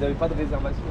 Ils n'avaient pas de réservation.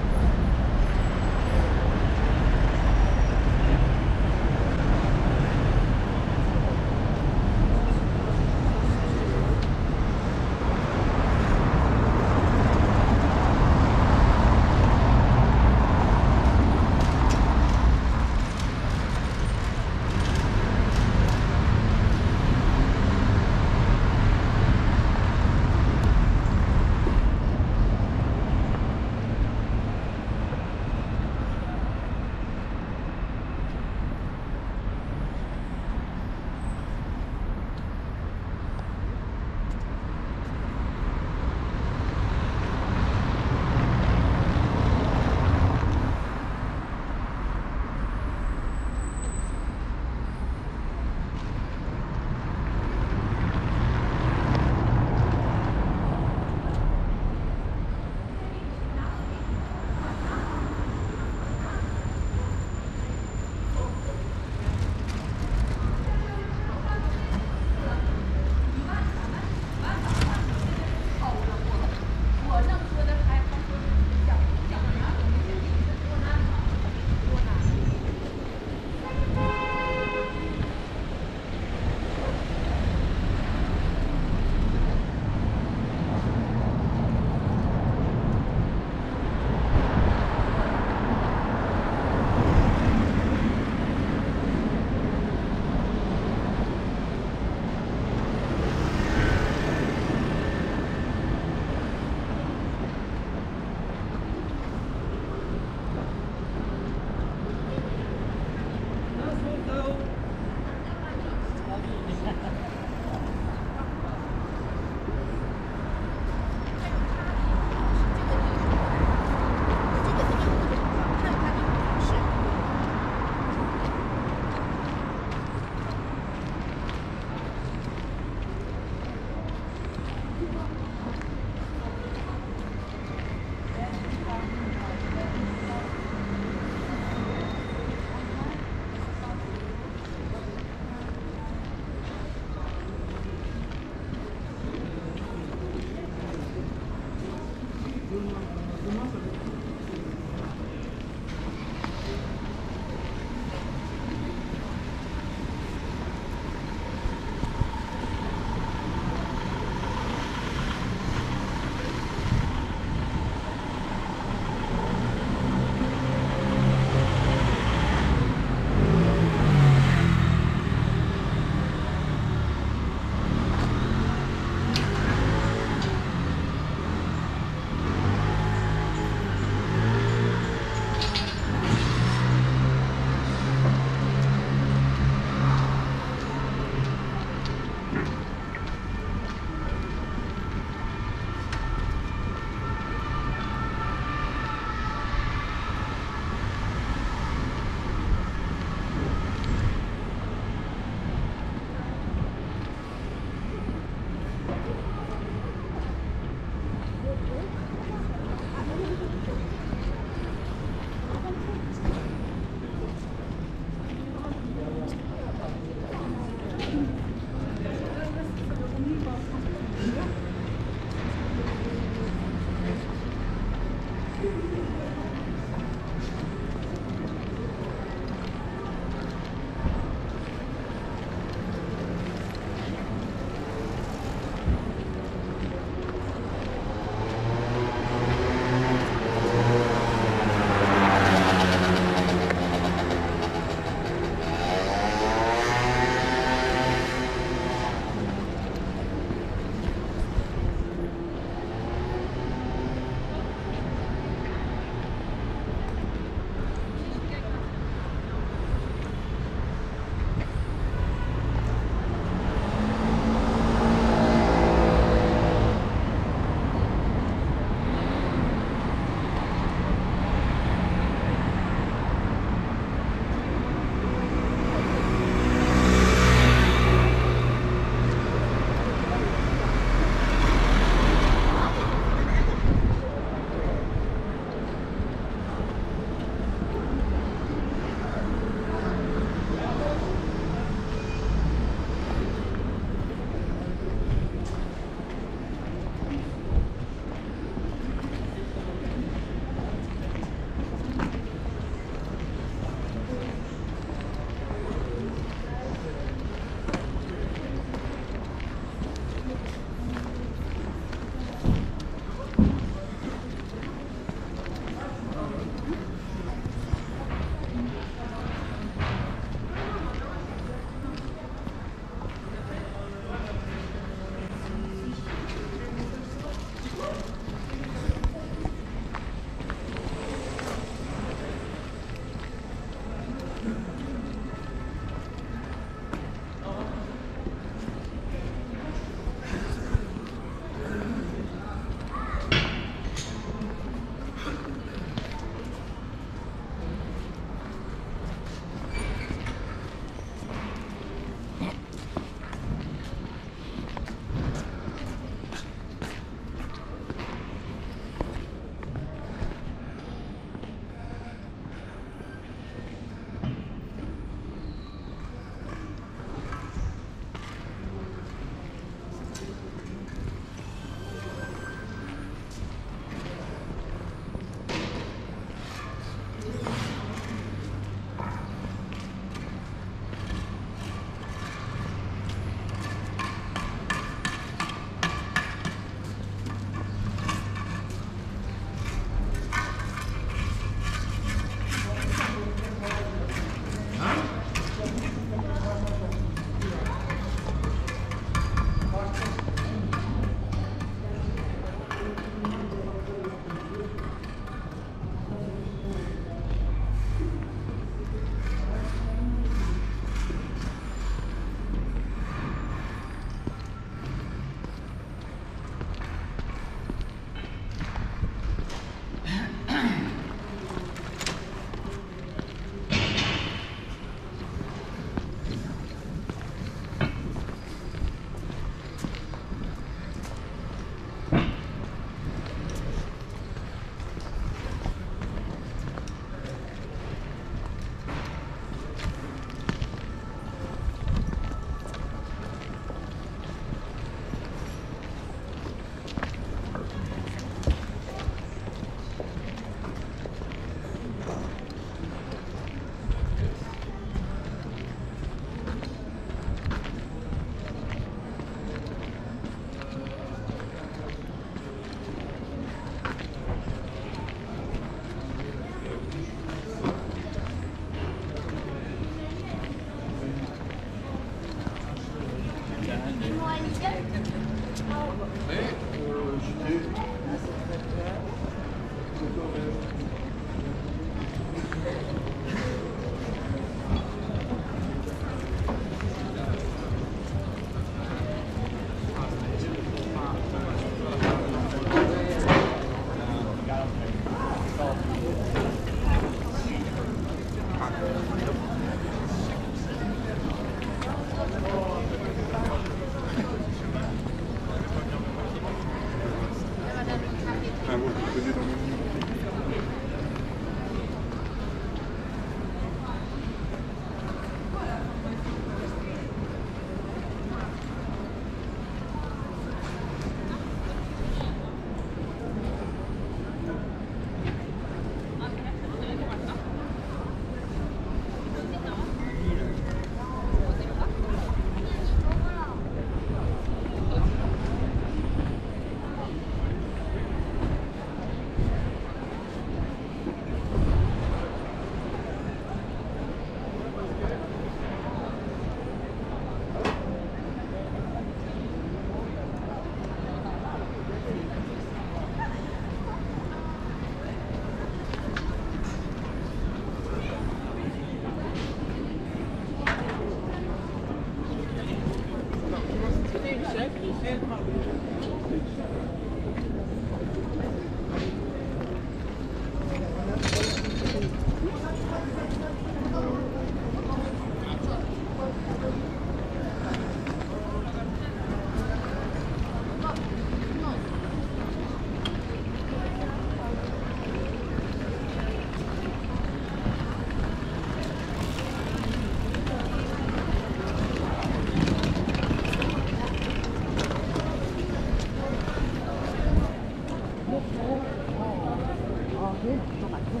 같고.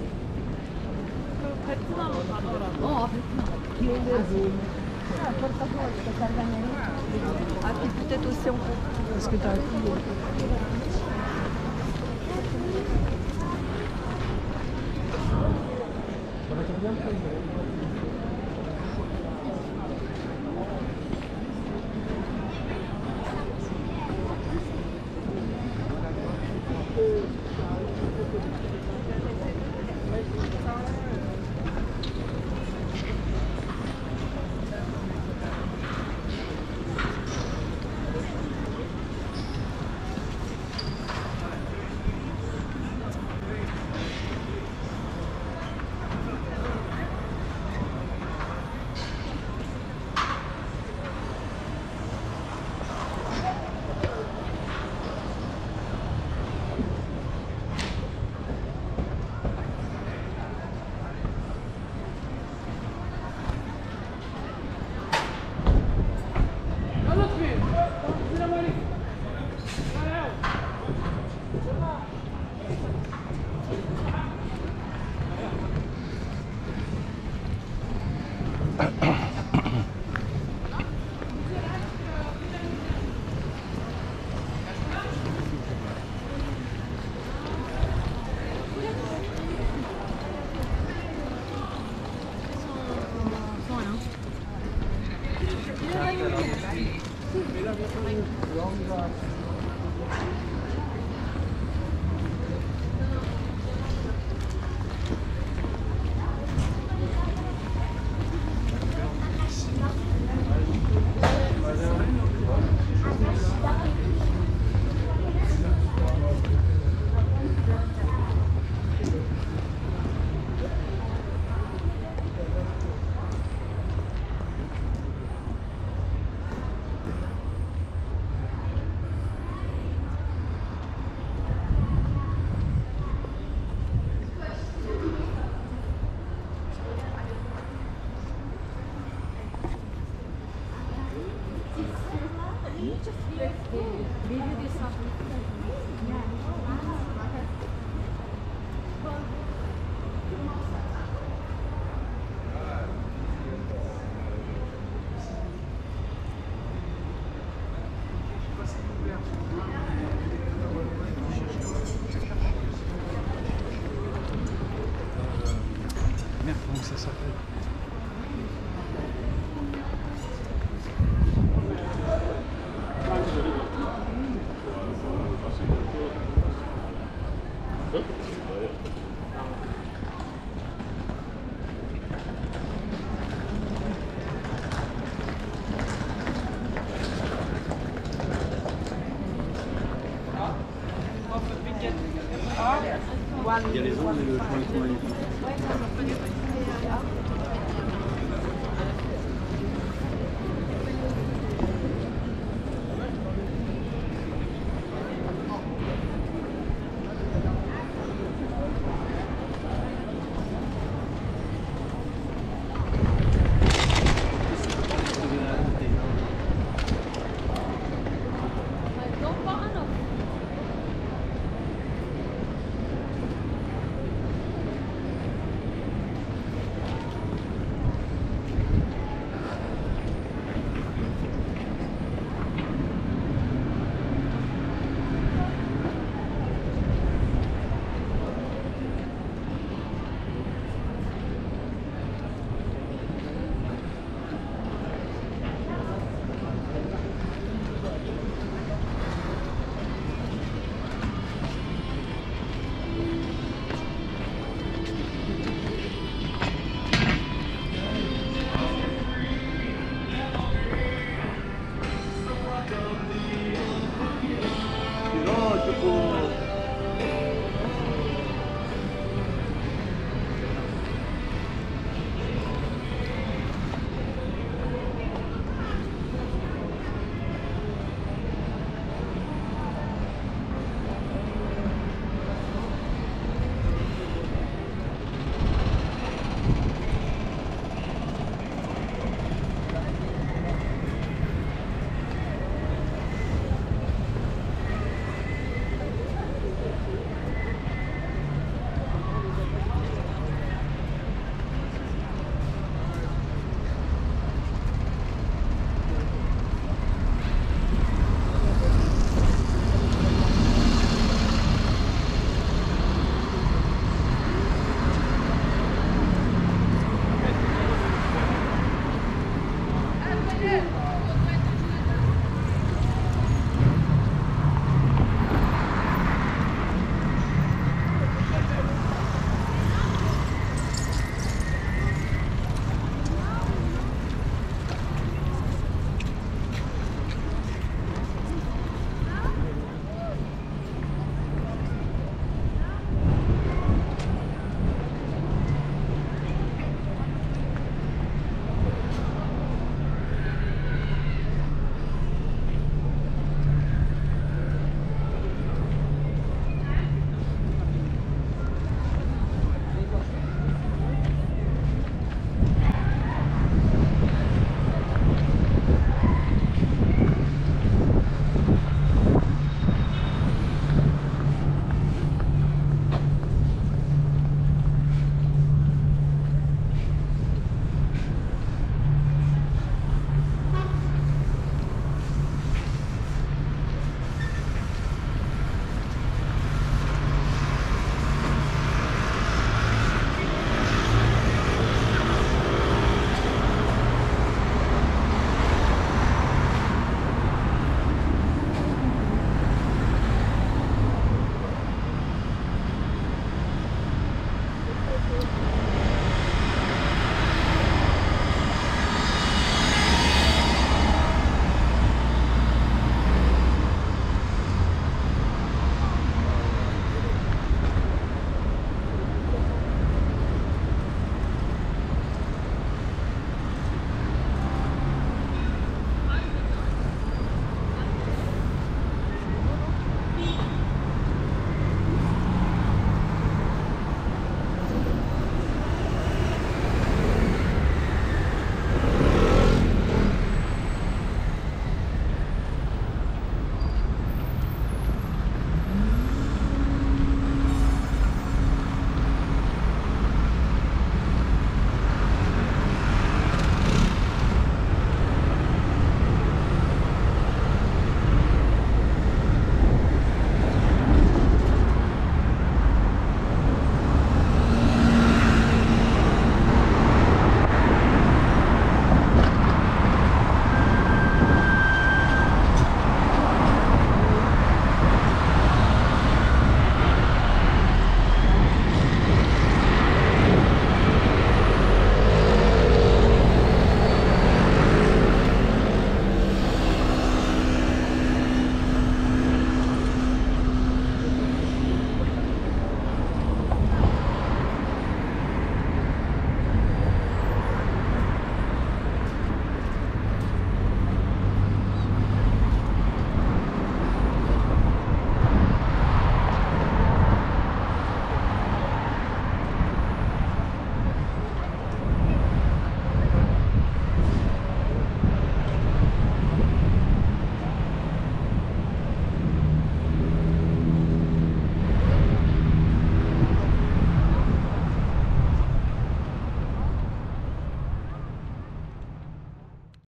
그 베트남 가더라고. 어, 베트남. 기운내고. 아, puis peut-être aussi on peut. Parce que t'as. Il y a les ondes et le point électromagnétique.